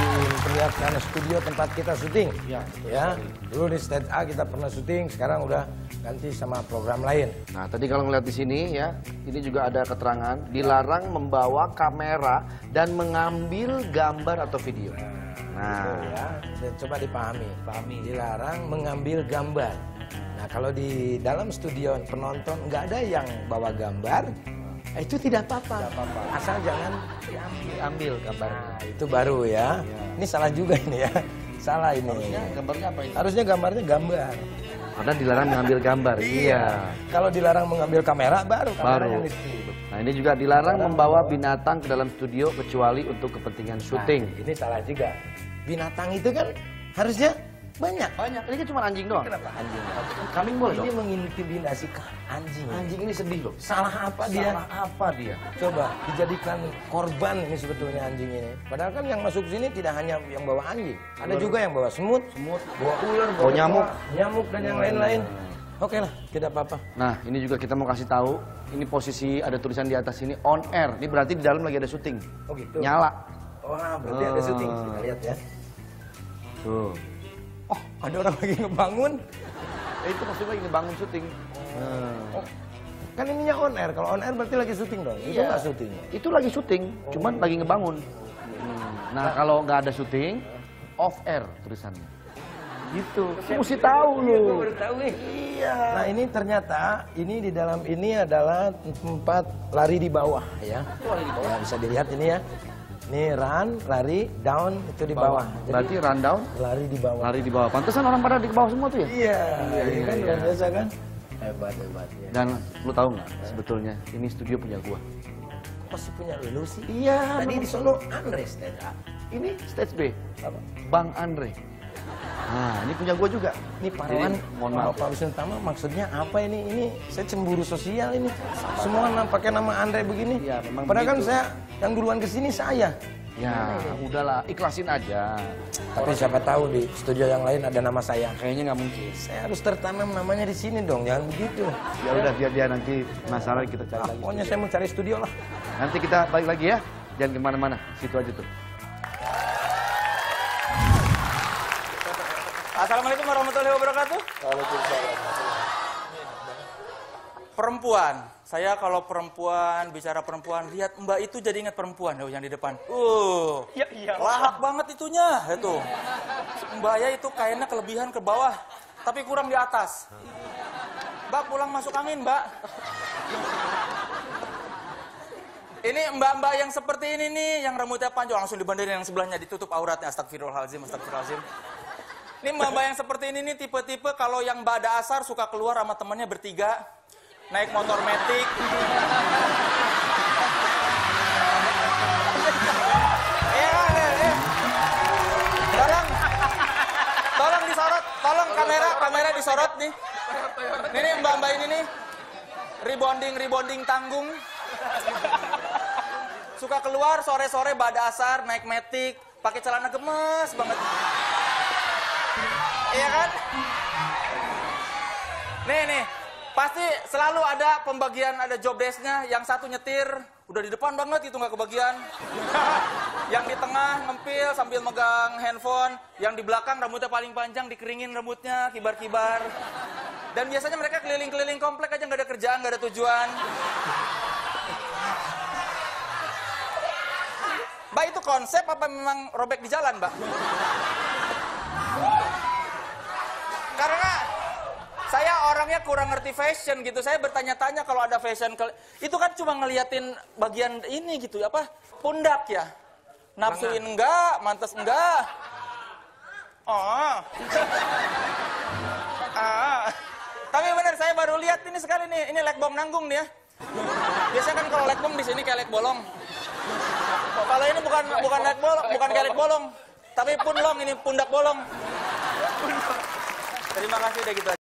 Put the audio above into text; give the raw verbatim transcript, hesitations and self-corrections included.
diperlihatkan studio tempat kita syuting. Ya, ya. Dulu di Stage A kita pernah syuting, sekarang udah ganti sama program lain. Nah, tadi kalau ngeliat di sini ya, ini juga ada keterangan dilarang membawa kamera dan mengambil gambar atau video. Nah, gitu ya. Dan coba dipahami. Pahami. Dilarang mengambil gambar. Nah, kalau di dalam studio penonton nggak ada yang bawa gambar, eh, itu tidak apa-apa, asal jangan diambil gambar. Nah, itu baru ya. Ya. Ini salah juga ini ya, salah ini. Harusnya gambarnya apa ini? Harusnya gambarnya gambar. Karena dilarang mengambil gambar. Iya. Kalau dilarang mengambil kamera baru. Baru. Nah, ini juga dilarang membawa binatang ke dalam studio kecuali untuk kepentingan syuting. Nah, ini salah juga. Binatang itu kan harusnya banyak. Banyak. Ini kan cuma anjing doang. Kenapa anjing? Kambing boleh dong. Ini mengintimidasi anjing. Anjing ini sedih loh. Salah apa dia? Salah apa dia? Coba dijadikan korban ini sebetulnya anjing ini. Padahal kan yang masuk sini tidak hanya yang bawa anjing. Ada juga yang bawa semut, semut, bawa ular, bawa oh, nyamuk, nyamuk dan yang lain-lain. Oke lah, tidak apa-apa. Nah, ini juga kita mau kasih tahu. Ini posisi ada tulisan di atas sini on air. Ini berarti di dalam lagi ada syuting. Oh gitu. Nyala. Wah, berarti ada syuting. Kita lihat ya. Tuh. Oh, ada orang lagi ngebangun. Ya, itu maksudnya lagi ngebangun syuting. Hmm. Oh, kan ininya on air. Kalau on air berarti lagi syuting dong. Iya. Itu nggak syuting. Itu lagi syuting, oh. Cuman lagi ngebangun. Hmm. Nah, nah, kalau nggak ada syuting, off air tulisannya. Gitu. Mesti tahu lu. Iya. Nah, ini ternyata ini di dalam ini adalah tempat lari di bawah ya. Lari di bawah. Ya, bisa dilihat ini ya. Ini run, lari, down, itu di bawah. Jadi, berarti run down, lari di bawah. Lari di bawah. Pantesan orang pada di bawah semua tuh ya? Iya, iya, iya kan luar biasa kan? Hebat, hebat. Ya. Dan lu tahu nggak sebetulnya ini studio punya gua. Kok masih punya lu sih? Iya. Tadi di Solo Andre Stage A. Ini Stage B. Apa? Bang Andre. Nah, ini punya gua juga. Ini Parwan, mohon maaf. Pak Wisnu Tama maksudnya apa ini? Ini saya cemburu sosial ini. Semua pakai nama Andre begini. Iya, memang. Padahal kan saya yang duluan kesini saya. Ya, udahlah, ikhlasin aja. Tapi siapa tahu di studio yang lain ada nama saya. Kayaknya nggak mungkin. Saya harus tertanam namanya di sini dong, jangan begitu. Ya udah, biar dia nanti masalah kita cari lagi. Pokoknya saya mau cari studio lah. Nanti kita balik lagi ya, jangan kemana-mana, situ aja tuh. Assalamualaikum warahmatullahi wabarakatuh. Waalaikumsalam. Perempuan, saya kalau perempuan bicara perempuan lihat mbak itu jadi ingat perempuan loh yang di depan. Uh, ya, iya. Lahap banget itunya itu. Mbak ya itu kainnya kelebihan ke bawah, tapi kurang di atas. Mbak pulang masuk angin mbak. Ini mbak-mbak yang seperti ini nih, yang rambutnya panjang langsung dibanderin yang sebelahnya ditutup auratnya. Astagfirullahaladzim, astagfirullahaladzim. Ini mbak-mbak yang seperti ini nih tipe-tipe kalau yang mbak ada asar suka keluar sama temannya bertiga. Naik motor metik. Iya kan? Ya. Tolong. Tolong disorot. Tolong kamera, kamera disorot nih. Ini nih mbak-mbak ini nih. Rebonding-rebonding tanggung. Suka keluar sore-sore bada asar, naik metik. Pakai celana gemes banget. Iya kan? Nih, nih. Pasti selalu ada pembagian, ada job desk-nya. Yang satu nyetir, udah di depan banget gitu, nggak kebagian. Yang di tengah ngempil sambil megang handphone. Yang di belakang rambutnya paling panjang, dikeringin rambutnya, kibar-kibar. Dan biasanya mereka keliling-keliling komplek aja, nggak ada kerjaan, nggak ada tujuan. Mbak, itu konsep apa memang robek di jalan, Mbak? Karena saya orangnya kurang ngerti fashion gitu. Saya bertanya-tanya kalau ada fashion. Itu kan cuma ngeliatin bagian ini gitu. Apa? Pundak ya? Nafsuin enggak? Mantas enggak? Oh. Ah. Tapi bener saya baru lihat ini sekali nih. Ini leg bom nanggung nih ya. Biasanya kan kalau leg bom di sini kayak leg bolong. Kalau ini bukan bukan leg bolong, bukan kayak leg bolong. Tapi punlong ini pundak bolong. Terima kasih udah gitu aja.